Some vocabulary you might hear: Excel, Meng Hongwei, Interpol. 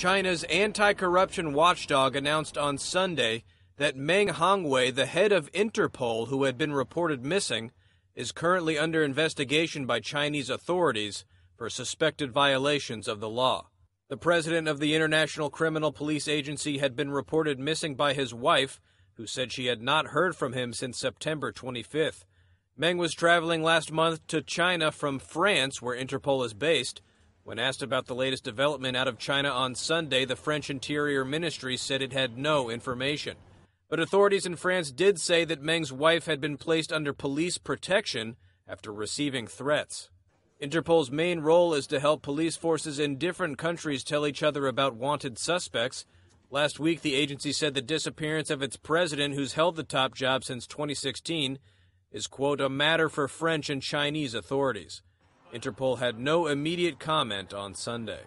China's anti-corruption watchdog announced on Sunday that Meng Hongwei, the head of Interpol, who had been reported missing, is currently under investigation by Chinese authorities for suspected violations of the law. The president of the International Criminal Police Agency had been reported missing by his wife, who said she had not heard from him since September 25th. Meng was traveling last month to China from France, where Interpol is based. When asked about the latest development out of China on Sunday, the French Interior Ministry said it had no information. But authorities in France did say that Meng's wife had been placed under police protection after receiving threats. Interpol's main role is to help police forces in different countries tell each other about wanted suspects. Last week, the agency said the disappearance of its president, who's held the top job since 2016, is, quote, a matter for French and Chinese authorities. Interpol had no immediate comment on Sunday.